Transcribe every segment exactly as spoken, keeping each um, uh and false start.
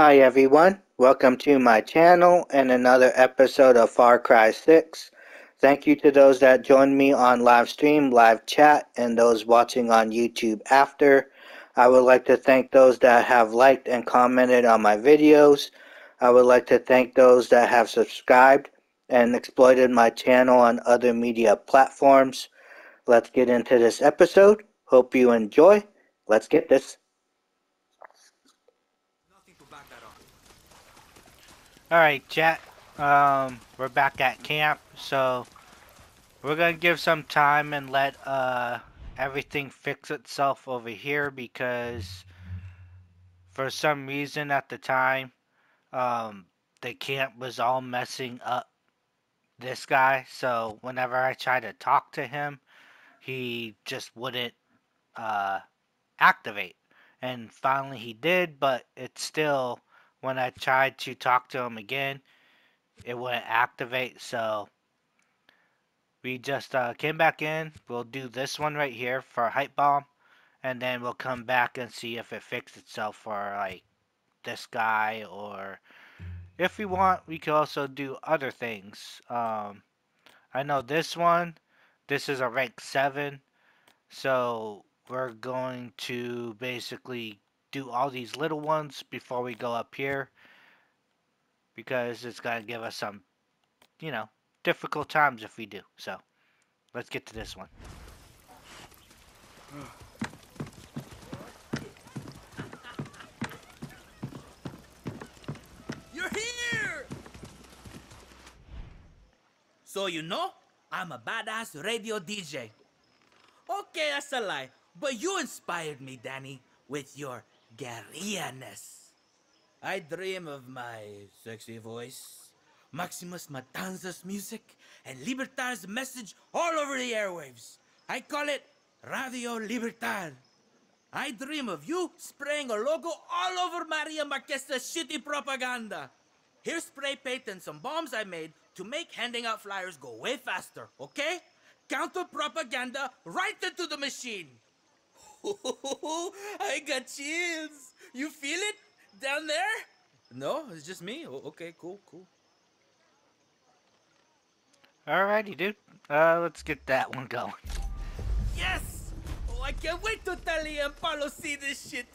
Hi everyone, welcome to my channel and another episode of Far Cry six. Thank you to those that joined me on live stream, live chat, and those watching on YouTube after. I would like to thank those that have liked and commented on my videos. I would like to thank those that have subscribed and exploited my channel on other media platforms. Let's get into this episode. Hope you enjoy. Let's get this. Alright, chat, um, we're back at camp, so we're going to give some time and let uh, everything fix itself over here because for some reason at the time, um, the camp was all messing up this guy, so whenever I tried to talk to him, he just wouldn't uh, activate. And finally he did, but it's still... When I tried to talk to him again, it wouldn't activate, so we just uh, came back in. We'll do this one right here for Hype Bomb, and then we'll come back and see if it fixed itself for, like, this guy, or if we want, we could also do other things. Um, I know this one, this is a rank seven, so we're going to basically... do all these little ones before we go up here, because it's going to give us some, you know, difficult times if we do. So, let's get to this one. You're here! So you know, I'm a badass radio D J. Okay, that's a lie, but you inspired me, Danny, with your guerrilla-ness. I dream of my sexy voice, Maximus Matanza's music, and Libertad's message all over the airwaves. I call it Radio Libertad. I dream of you spraying a logo all over Maria Marquesa's shitty propaganda. Here's spray paint and some bombs I made to make handing out flyers go way faster, okay? Counter propaganda right into the machine. I got chills. You feel it down there? No, it's just me. Oh, okay, cool, cool. Alrighty, dude. Uh, let's get that one going. Yes! Oh, I can't wait to Talia and Paulo see this shit.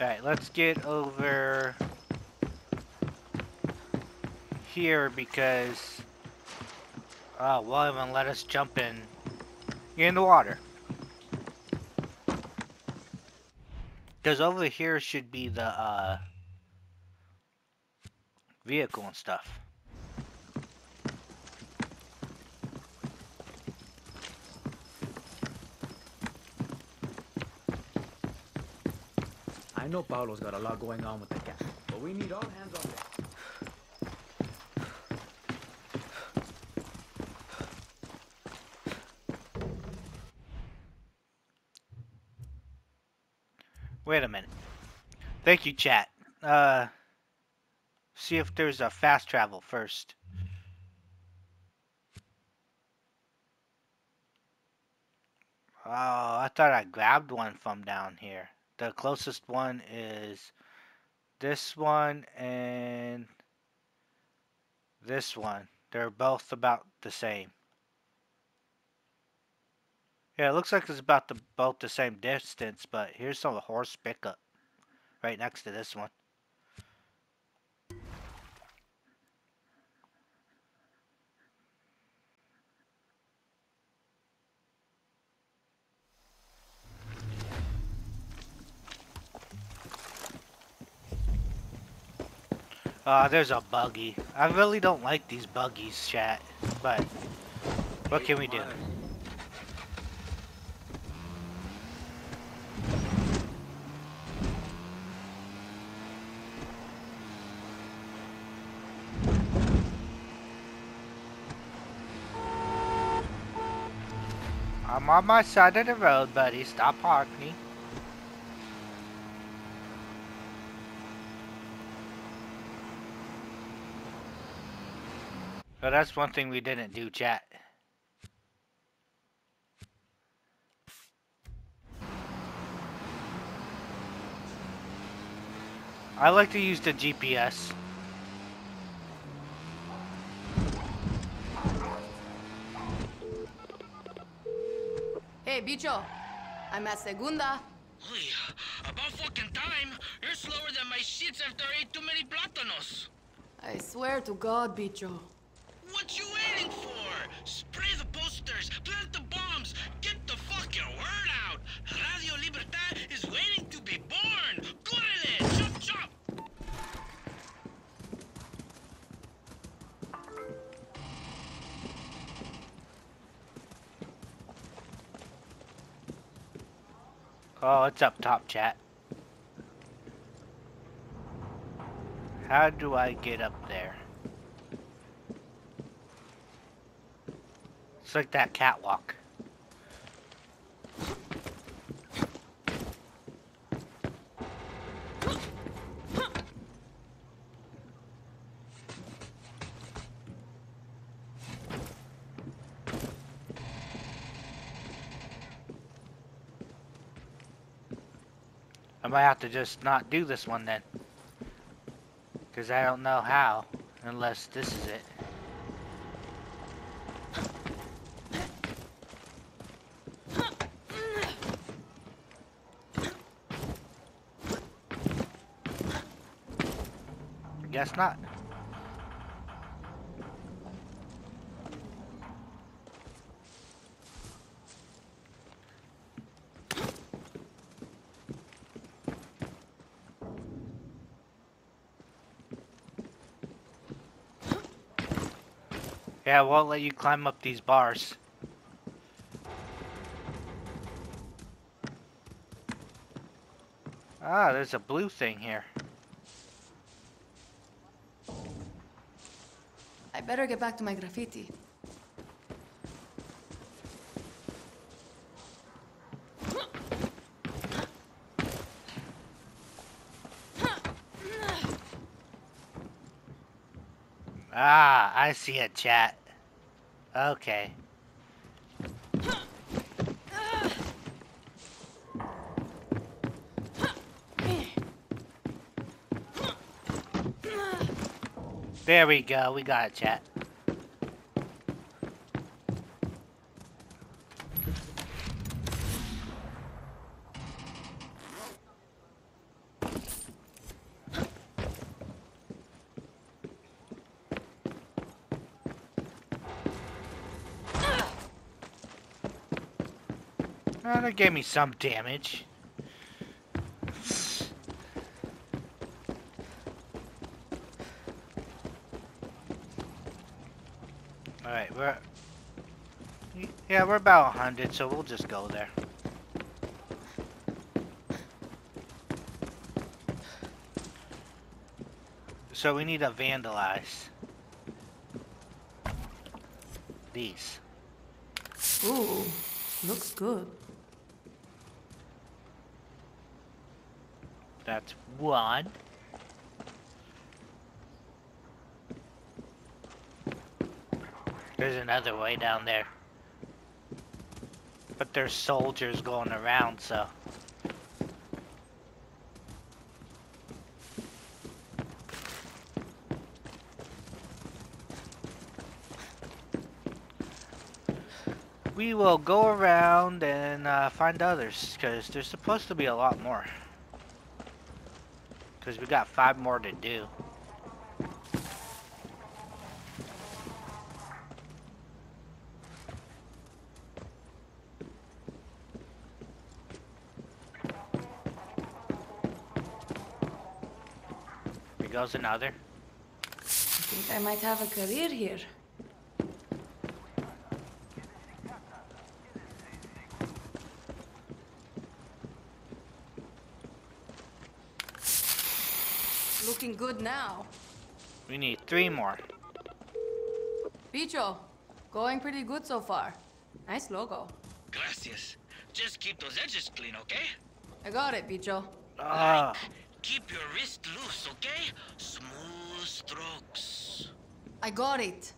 Alright, let's get over here because... Oh, well, even let us jump in in the water. Because over here should be the uh, vehicle and stuff. I know Paulo's got a lot going on with the cat, but we need all hands on deck. Wait a minute. Thank you, chat. Uh, see if there's a fast travel first. Oh, I thought I grabbed one from down here. The closest one is this one and this one. They're both about the same. Yeah, it looks like it's about the both the same distance, but here's some horse pickup right next to this one. Ah, uh, there's a buggy. I really don't like these buggies, chat, but what can we do? I'm on my side of the road, buddy. Stop honking. So that's one thing we didn't do, chat. I like to use the G P S. Hey, bicho. I'm at Segunda. About fucking time. You're slower than my shits after I ate too many plátanos. I swear to God, bicho. What you waiting for? Spray the posters, plant the bombs, get the fucking word out. Radio Libertad is waiting to be born. Correle, chop chop. Oh, it's up top, chat. How do I get up there? It's like that catwalk. I might have to just not do this one then. Because I don't know how, unless this is it. Guess not. Yeah, I won't let you climb up these bars. Ah, there's a blue thing here. I better get back to my graffiti. Ah, I see it, chat. Okay. There we go, we got it, chat. That gave me some damage. Alright, we're... Yeah, we're about one hundred, so we'll just go there. So we need to vandalize these. Ooh, looks good. That's one. There's another way down there. But there's soldiers going around, so. We will go around and uh, find others, because there's supposed to be a lot more. Because we got five more to do. Here goes another. I think I might have a career here. Good now. We need three more. Bicho, going pretty good so far. Nice logo. Gracias. Just keep those edges clean, okay? I got it, Bicho. Uh. Like, keep your wrist loose, okay? Smooth strokes. I got it.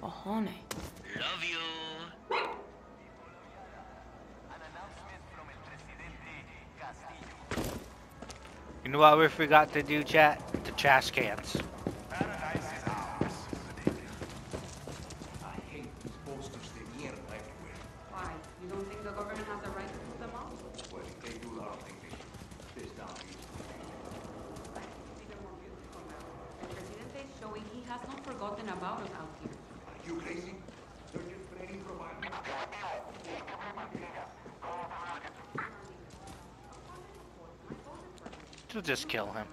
Cojones. Love you. An announcement from El Presidente Castillo. You know what we forgot to do, chat? The trash cans. Paradise is ours. I hate these posters, they near everywhere. Why? You don't think the government has the right to put them up? Well, if they do, I don't think they do. There's down here. I think it's even more beautiful now. El Presidente is showing he has not forgotten about us out here. Are you crazy? They're just waiting for my... We'll just kill him.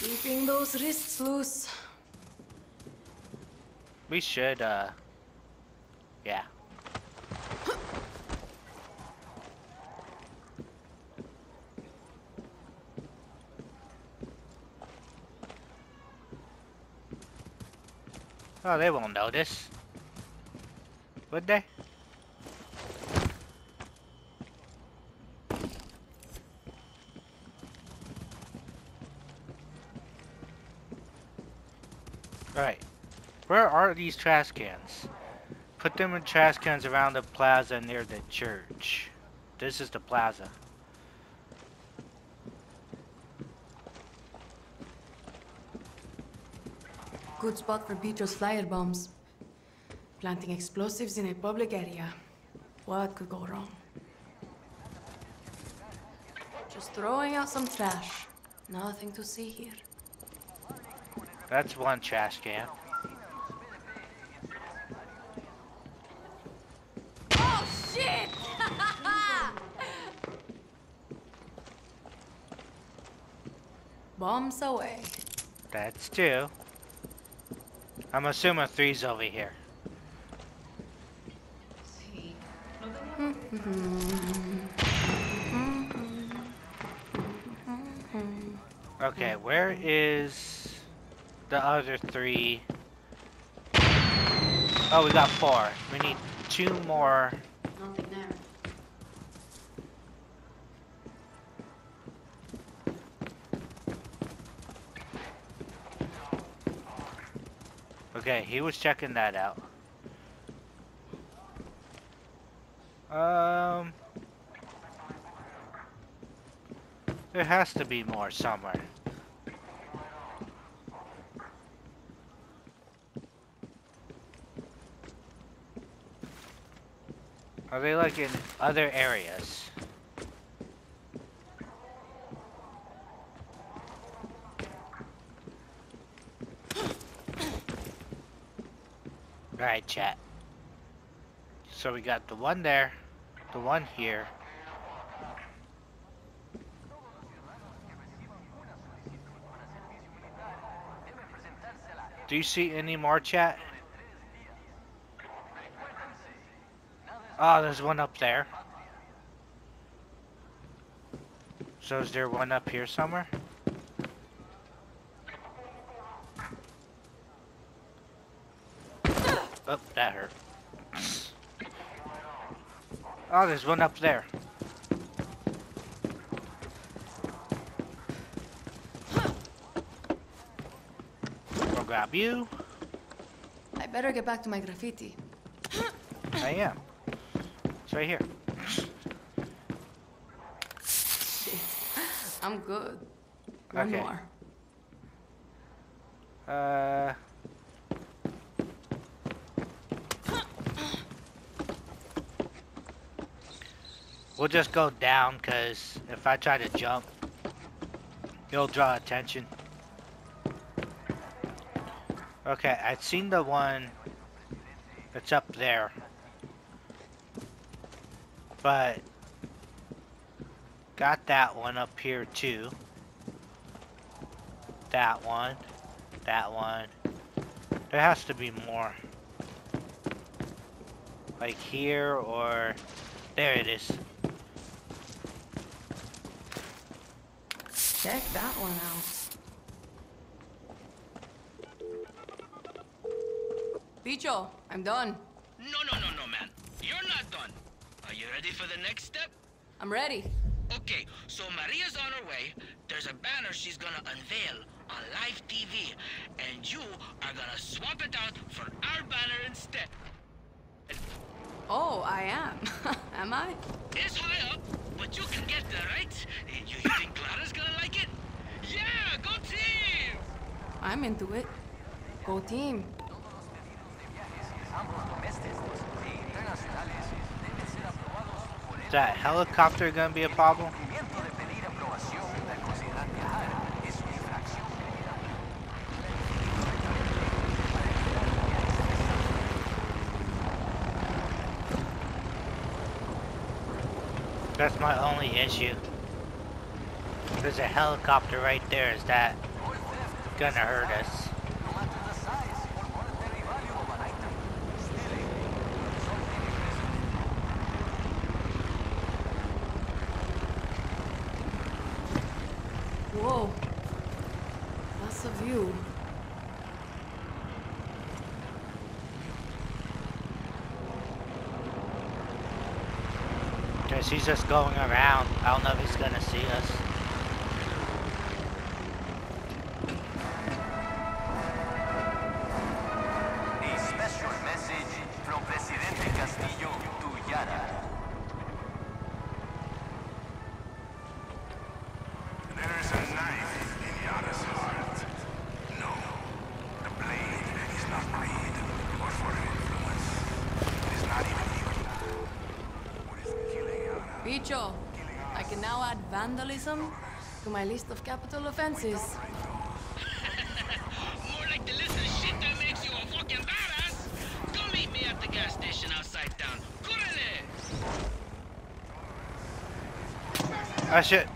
Keeping those wrists loose. We should, uh, yeah. Oh, they won't notice, would they? Alright, where are these trash cans? Put them in trash cans around the plaza near the church. This is the plaza. Good spot for Petro's flyer bombs. Planting explosives in a public area. What could go wrong? Just throwing out some trash. Nothing to see here. That's one trash can. Oh shit! Bombs away. That's two. I'm assuming three's over here. Okay, where is the other three? Oh, we got four. We need two more. Nothing there. Okay, he was checking that out. Um, there has to be more somewhere. Are they like in other areas? Alright, chat. So we got the one there, the one here. Do you see any more, chat? Oh, there's one up there. So is there one up here somewhere? Oh, that hurt. Oh, there's one up there. I'll grab you. I better get back to my graffiti. I am. Right here. Shit. I'm good. One okay. more. Uh. We'll just go down, cause if I try to jump, it'll draw attention. Okay, I've seen the one that's up there. But got that one up here too. That one, that one. There has to be more. Like here or there it is. Check that one out. Bicho, I'm done. No, no, no, no, man. You're not done. Are you ready for the next step? I'm ready. Okay, so Maria's on her way. There's a banner she's gonna unveil on live T V, and you are gonna swap it out for our banner instead. Oh, I am. Am I? It's high up, but you can get there, right? You think Clara's gonna like it? Yeah, go team! I'm into it. Go team. Is that helicopter gonna be a problem? That's my only issue. There's a helicopter right there. Is that gonna hurt us? Whoa, that's a view. Cause he's just going around. I don't know if he's gonna see us. A special message from Presidente Castillo to Yara. Vandalism to my list of capital offenses. More like the list of shit that makes you a fucking badass. Go meet me at the gas station outside town. I should.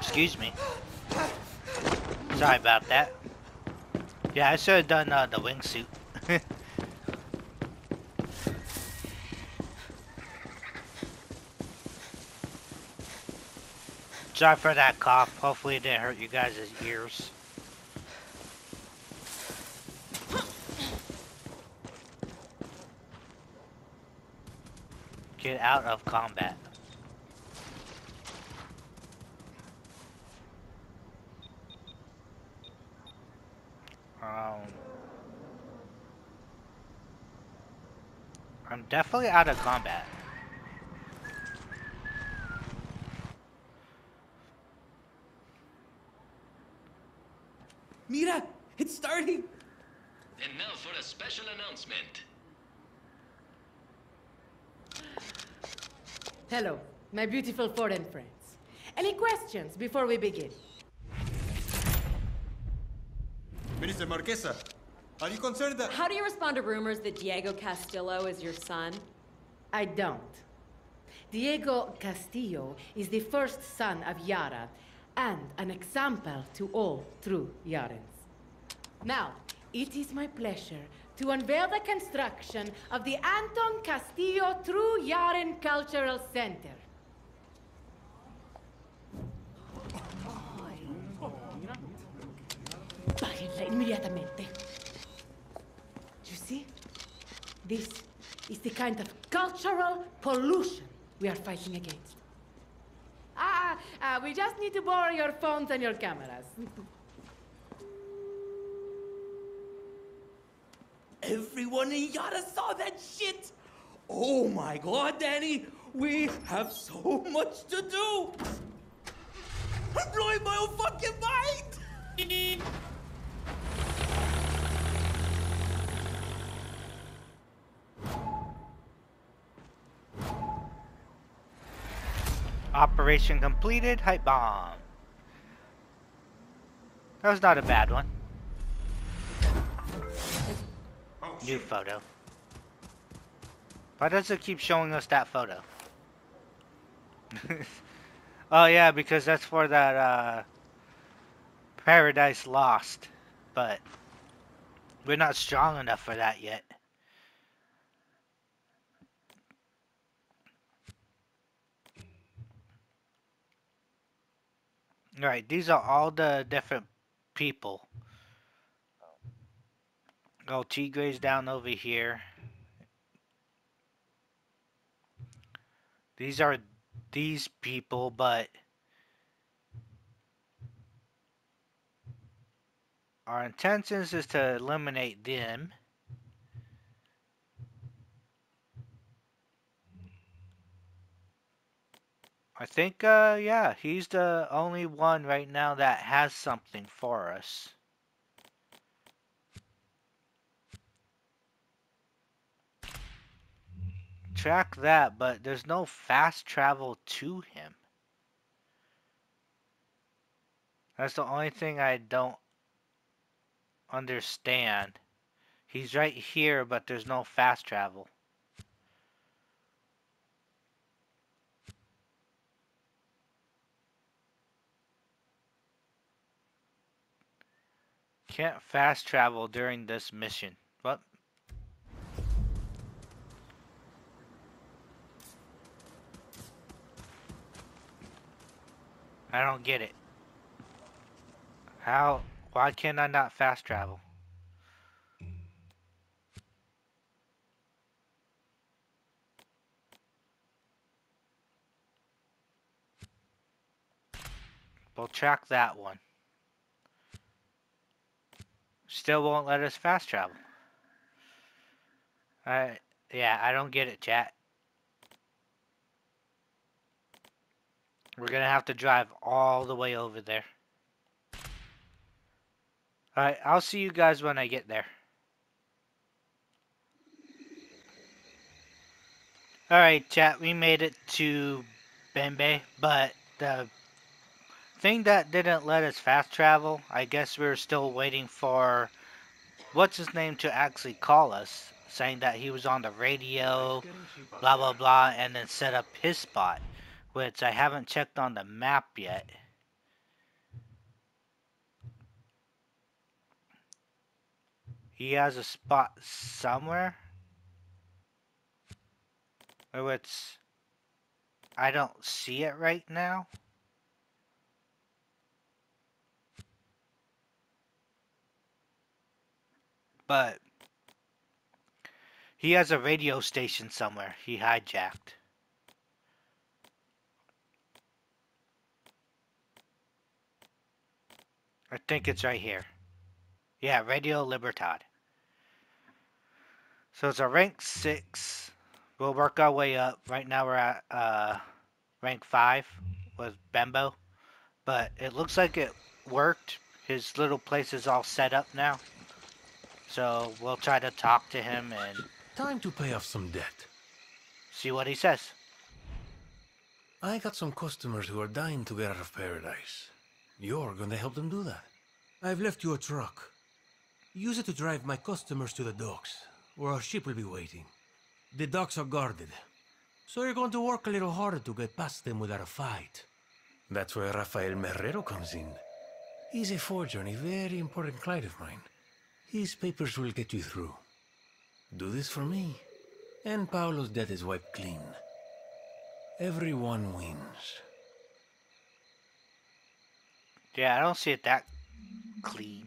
Excuse me. Sorry about that. Yeah, I should have done uh, the wingsuit. Sorry for that cough. Hopefully it didn't hurt you guys' ears. Get out of combat. Um, I'm definitely out of combat. Mira, it's starting! And now for a special announcement. Hello, my beautiful foreign friends. Any questions before we begin? Minister Marquesa, are you concerned that... How do you respond to rumors that Diego Castillo is your son? I don't. Diego Castillo is the first son of Yara, and an example to all true Yarans. Now, it is my pleasure to unveil the construction of the Anton Castillo True Yaran Cultural Center. Páguenla inmediatamente. You see? This is the kind of cultural pollution we are fighting against. Ah, uh, we just need to borrow your phones and your cameras. Everyone in Yara saw that shit! Oh my god, Danny! We have so much to do! I'm blowing my own fucking mind! Operation completed. Hype bomb. That was not a bad one. Oh, new photo. Why does it keep showing us that photo? Oh yeah, because that's for that uh, Paradise Lost. But we're not strong enough for that yet. Alright, these are all the different people. Oh, T-Graze down over here. These are these people, but our intentions is to eliminate them. I think, uh, yeah, he's the only one right now that has something for us. Track that, but there's no fast travel to him. That's the only thing I don't understand. He's right here, but there's no fast travel. Can't fast travel during this mission. What? I don't get it. How? Why can I not fast travel? We'll track that one. Still won't let us fast travel. Uh, yeah, I don't get it, chat. We're gonna have to drive all the way over there. Alright, I'll see you guys when I get there. Alright, chat, we made it to Bembé, but the thing that didn't let us fast travel, I guess we were still waiting for what's his name to actually call us, saying that he was on the radio, blah blah blah, and then set up his spot, which I haven't checked on the map yet. He has a spot somewhere, which I don't see it right now. But he has a radio station somewhere he hijacked. I think it's right here. Yeah, Radio Libertad. So it's a rank six. We'll work our way up. Right now we're at uh, rank five with Bembo. But it looks like it worked. His little place is all set up now. So we'll try to talk to him and time to pay off some debt. See what he says. I got some customers who are dying to get out of paradise. You're gonna help them do that. I've left you a truck. Use it to drive my customers to the docks, where our ship will be waiting. The docks are guarded, so you're going to work a little harder to get past them without a fight. That's where Rafael Marrero comes in. He's a forger and a very important client of mine. His papers will get you through. Do this for me, and Paulo's debt is wiped clean. Everyone wins. Yeah, I don't see it that clean.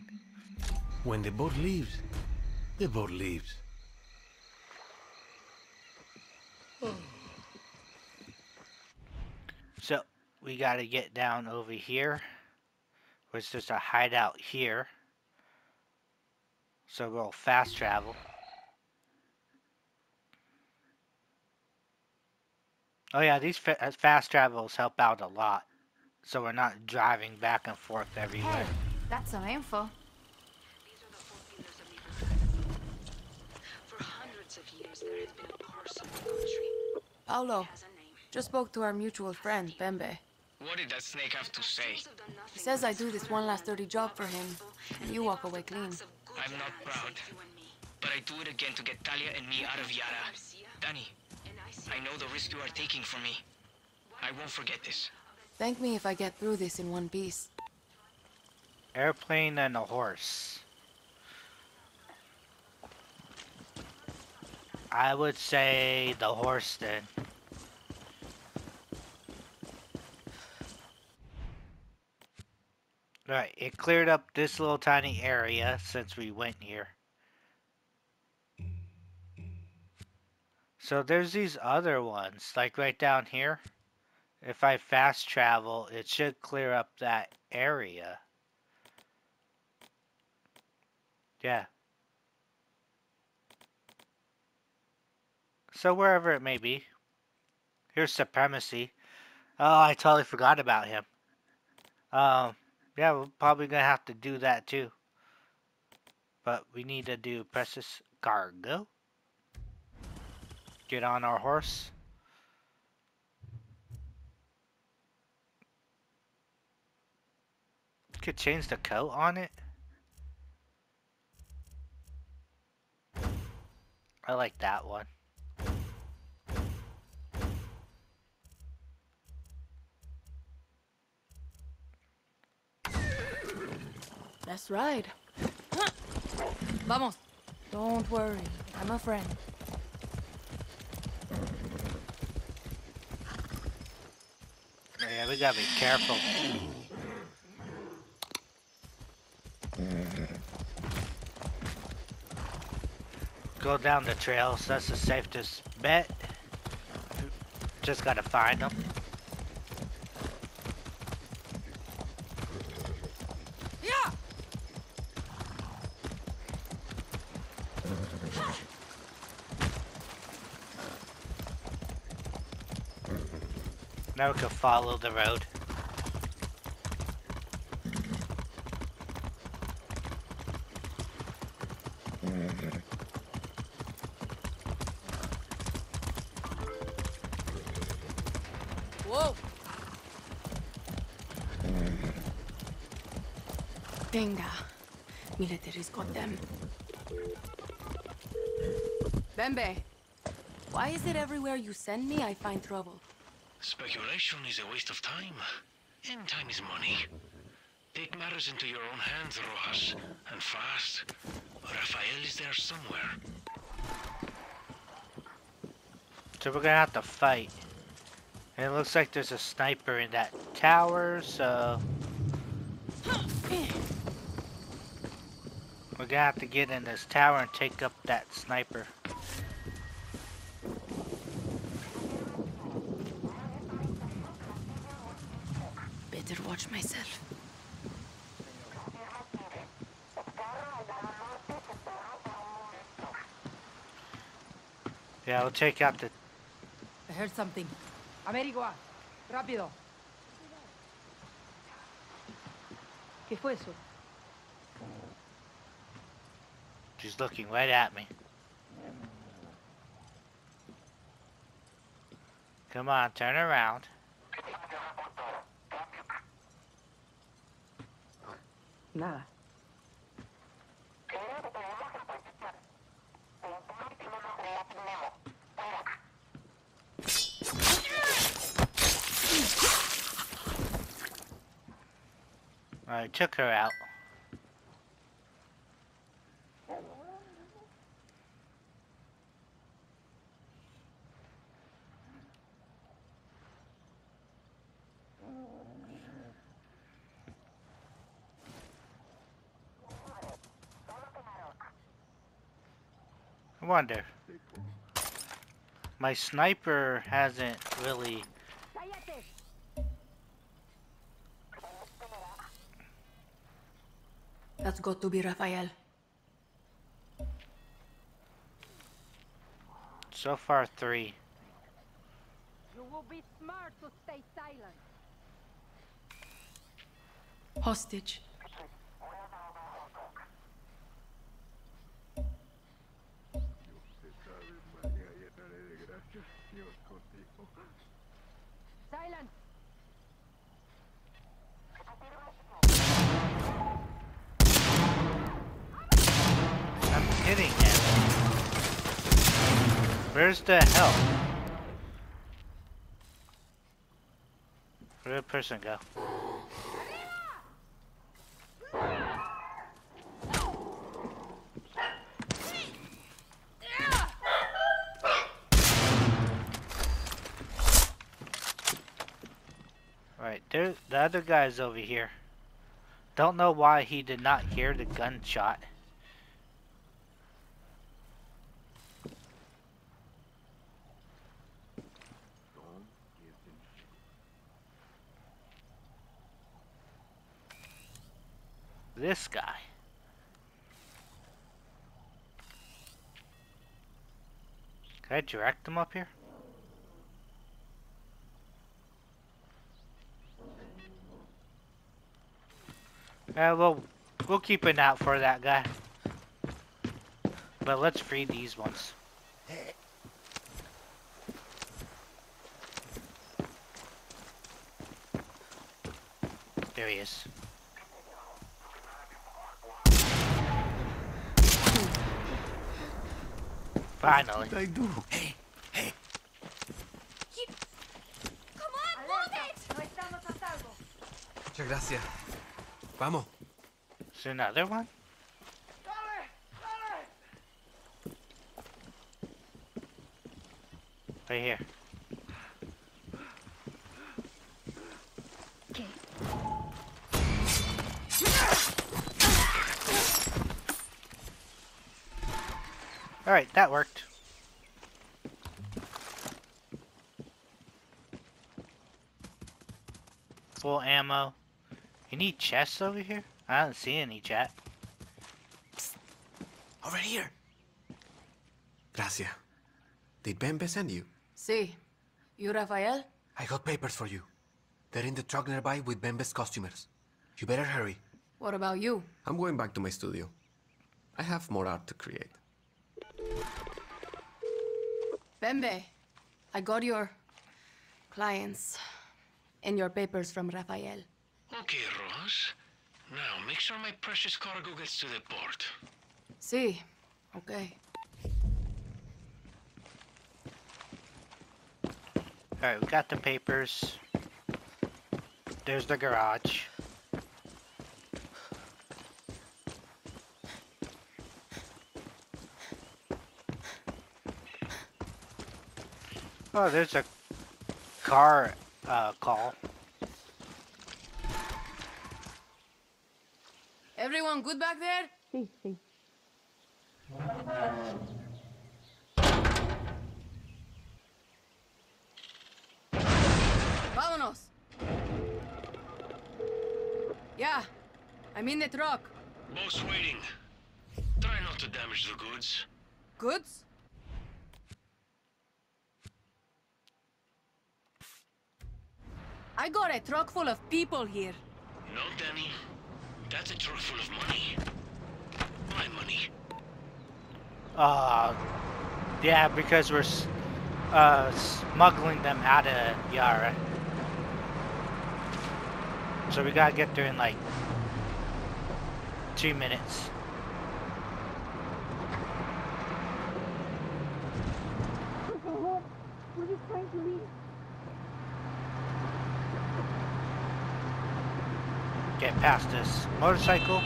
When the boat leaves, the boat leaves. Oh. So, we gotta get down over here. Which there's a hideout here. So we'll fast travel. Oh yeah, these fa fast travels help out a lot. So we're not driving back and forth everywhere. Hey, that's some info. These are the fourteen centimeters. For hundreds of years there has been a parcel country. Paulo, just spoke to our mutual friend, Bembe. What did that snake have to say? He says I do this one last dirty job for him, and you walk away clean. I'm not proud, but I do it again to get Talia and me out of Yara. Danny, I know the risk you are taking for me. I won't forget this. Thank me if I get through this in one piece. Airplane and a horse. I would say the horse then. Alright, it cleared up this little tiny area since we went here. So there's these other ones, like right down here. If I fast travel, it should clear up that area. Yeah. So wherever it may be. Here's Supremacy. Oh, I totally forgot about him. Um, yeah, we're probably gonna have to do that too. But we need to do Precious Cargo. Get on our horse. Could change the coat on it. I like that one. Let's ride. Vamos. Don't worry, I'm a friend. Yeah, we gotta be careful. Go down the trails, that's the safest bet. Just gotta find them. Yeah. Now we can follow the road. Venga, military's got them. Bembé, why is it everywhere you send me I find trouble? Speculation is a waste of time, and time is money. Take matters into your own hands, Rojas, and fast. Rafael is there somewhere. So we're gonna have to fight. And it looks like there's a sniper in that tower, so... We're gonna have to get in this tower and take up that sniper. Better watch myself. Yeah, we'll take out the... I heard something. Amerigo, rápido. ¿Qué fue eso? She's looking right at me. Come on, turn around. Nada. I took her out. Wonder. My sniper hasn't really... That's got to be Rafael. So far, three. You will be smart to stay silent. Hostage. Silence. I'm hitting him. Where's the help? Where did the person go? There, the other guy's over here. Don't know why he did not hear the gunshot. This guy. Can I direct him up here? Uh, well, we'll keep an eye out for that guy. But let's free these ones. There he is. Finally. What did I do? Hey, hey. You... Come on, move it! Muchas gracias. Vamos. Is there another one? Right here. All right, that worked. Full ammo. Any chests over here? I don't see any, chat. Psst. Over here. Gracias. Did Bembé send you? Si. You Rafael? I got papers for you. They're in the truck nearby with Bembe's customers. You better hurry. What about you? I'm going back to my studio. I have more art to create. Bembé, I got your clients and your papers from Rafael. Okay, Rojas. Now make sure my precious cargo gets to the port. Si. Okay. Alright, we got the papers. There's the garage. Oh, there's a car uh, call. Everyone good back there? Sí, sí. Vámonos. Yeah, I'm in the truck. Boss waiting. Try not to damage the goods. Goods? I got a truck full of people here. No, Danny. That's a truck full of money. My money. Uh, yeah, because we're uh, smuggling them out of Yara. So we gotta get there in like two minutes. We're just trying to leave. Get past this motorcycle.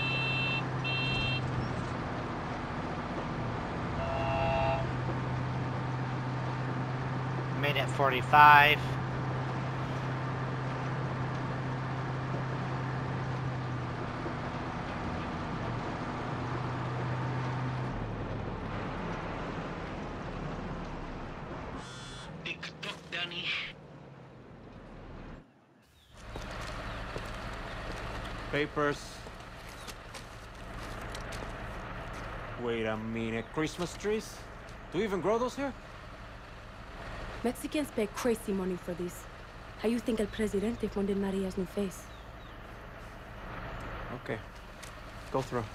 Minute forty-five. Papers. Wait a minute, Christmas trees? Do you even grow those here? Mexicans pay crazy money for this. How you think El Presidente funded Maria's new face? Okay, go through.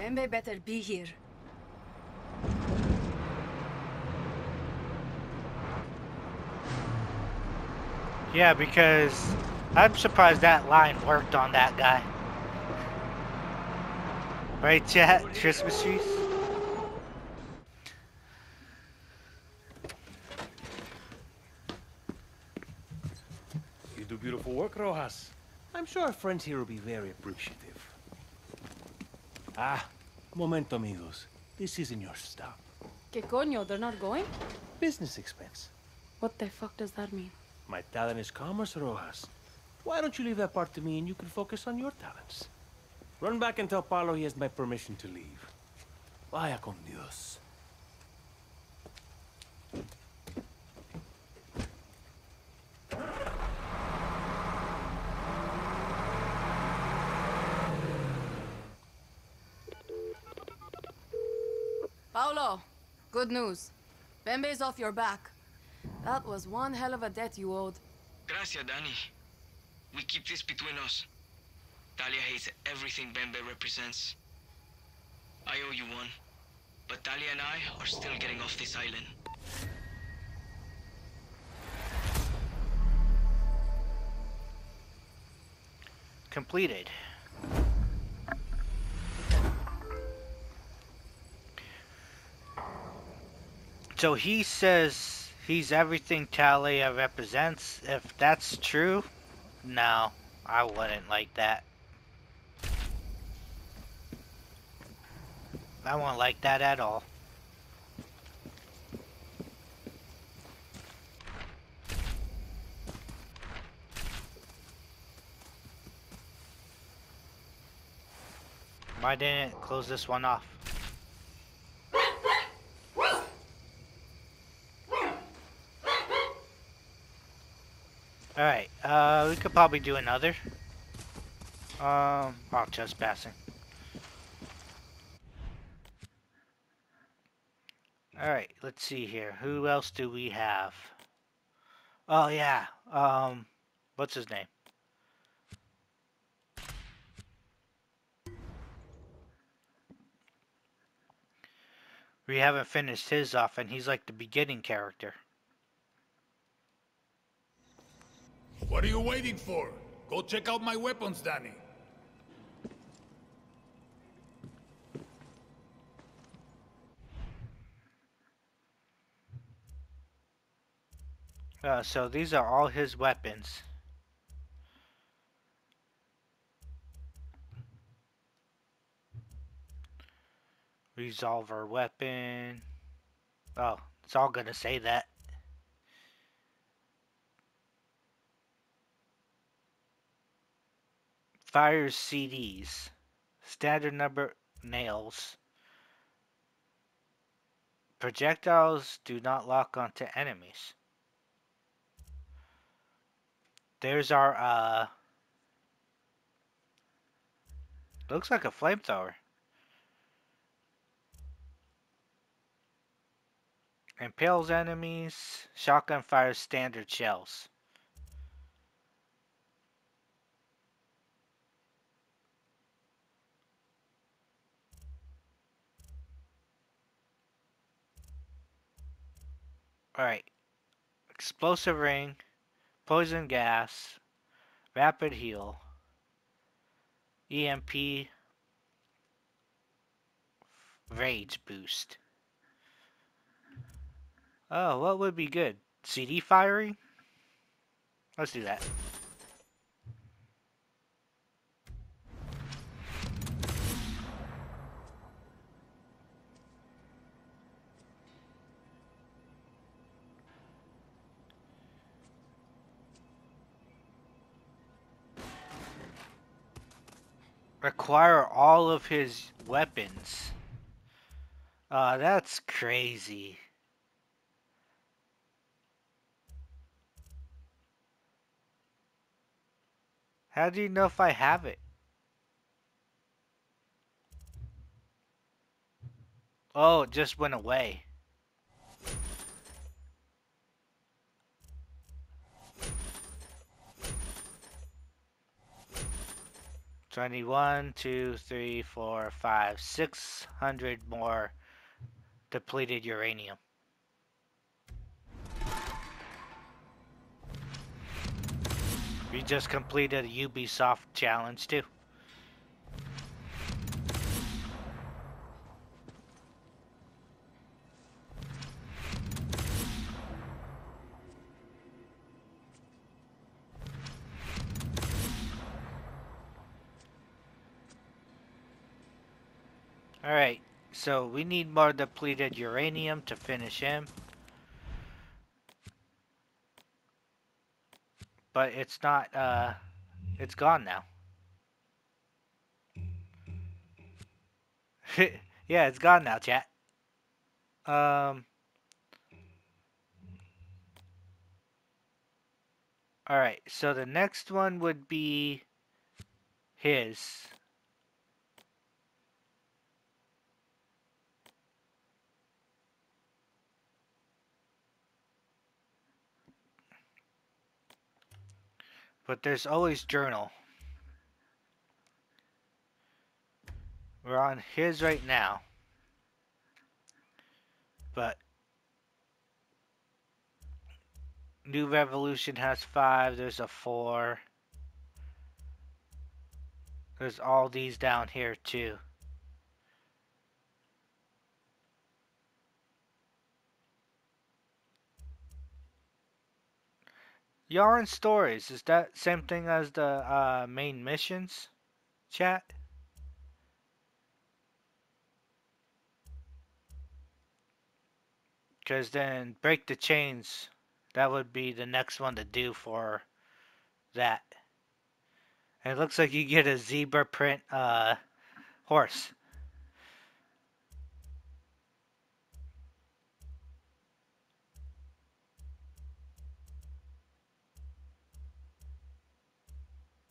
Bembé better be here. Yeah, because I'm surprised that line worked on that guy. Right, chat? Christmas trees? You do beautiful work, Rojas. I'm sure our friends here will be very appreciative. Ah, momento, amigos. This isn't your stop. Que coño, they're not going? Business expense. What the fuck does that mean? My talent is commerce, Rojas. Why don't you leave that part to me and you can focus on your talents? Run back and tell Paulo he has my permission to leave. Vaya con Dios. Paulo, good news. Bembe's off your back. That was one hell of a debt you owed. Gracias, Danny. We keep this between us. Talia hates everything Bembé represents. I owe you one. But Talia and I are still getting off this island. Completed. So he says he's everything Talia represents. If that's true, no, I wouldn't like that. I won't like that at all. Why didn't it close this one off? Alright, uh, we could probably do another. Um, oh, trespassing. Alright, let's see here. Who else do we have? Oh, yeah. Um, what's his name? We haven't finished his off, and he's like the beginning character. What are you waiting for? Go check out my weapons, Danny. Uh, so these are all his weapons. Resolver weapon. Oh, it's all gonna say that. Fire C Ds. Standard number nails. Projectiles do not lock onto enemies. There's our, uh... looks like a flamethrower. Impales enemies. Shotgun fires standard shells. Alright. Explosive ring. Poison gas. Rapid heal. E M P. Rage boost. Oh, what would be good? C D firing? Let's do that. Acquire all of his weapons. Uh, that's crazy. How do you know if I have it? Oh, it just went away. Twenty-one, two, three, four, five, six hundred more depleted uranium. We just completed a Ubisoft challenge too. Alright, so we need more depleted uranium to finish him. But it's not, uh, it's gone now. Yeah, it's gone now, chat. Um. Alright, so the next one would be his. But there's always journal. We're on his right now. But New Revolution has five. There's a four. There's all these down here too. Yarn stories, is that same thing as the uh, main missions chat? Because then break the chains, that would be the next one to do for that. And it looks like you get a zebra print uh, horse.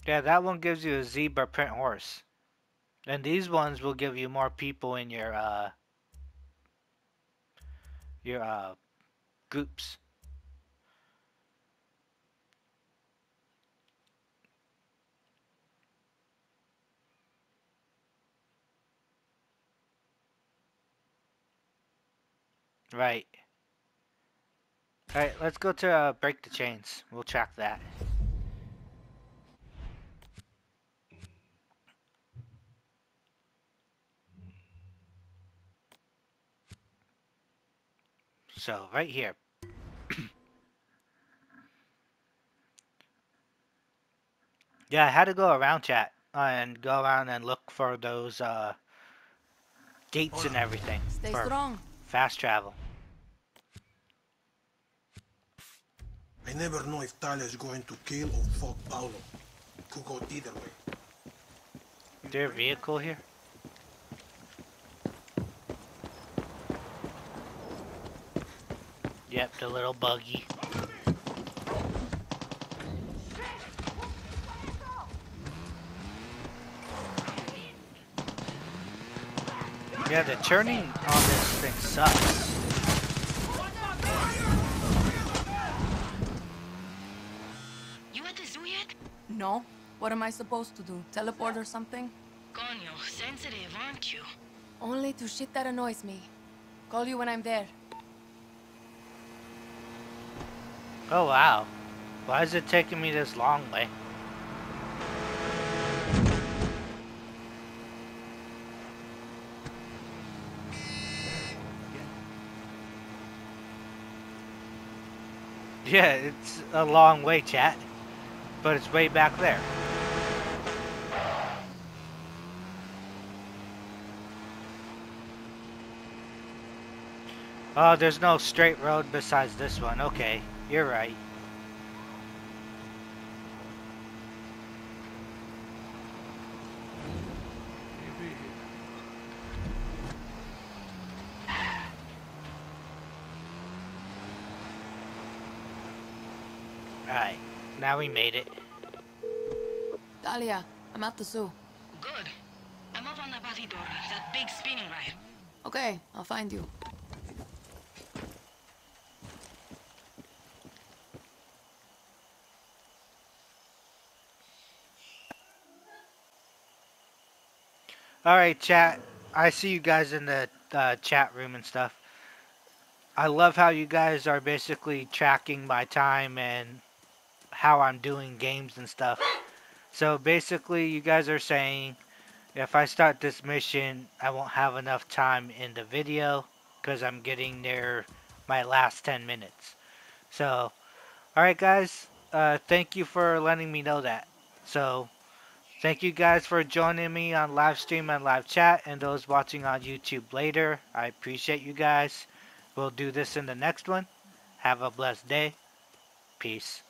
Yeah, that one gives you a zebra print horse. And these ones will give you more people in your, uh... Your, uh... groups. Right. Alright, let's go to, uh, break the chains. We'll track that. So, right here. Yeah, I had to go around chat and go around and look for those uh, gates and everything. Stay strong. Fast travel. I never know if Talia is going to kill or fuck Paulo. Could go either way. Is there a vehicle here? Yep, the little buggy. Yeah, the turning on this thing sucks. You at the zoo yet? No. What am I supposed to do? Teleport or something? Coño, sensitive, aren't you? Only to shit that annoys me. Call you when I'm there. Oh wow, why is it taking me this long way? Yeah, it's a long way, chat, but it's way back there. Oh, there's no straight road besides this one, okay. You're right. Alright, now we made it. Dahlia, I'm at the zoo. Good. I'm up on the batidora, that big spinning ride. Okay, I'll find you. Alright chat, I see you guys in the uh, chat room and stuff. I love how you guys are basically tracking my time and how I'm doing games and stuff. So basically you guys are saying if I start this mission I won't have enough time in the video because I'm getting near my last ten minutes. So alright guys, uh, thank you for letting me know that. So thank you guys for joining me on live stream and live chat, and those watching on YouTube later. I appreciate you guys. We'll do this in the next one. Have a blessed day. Peace.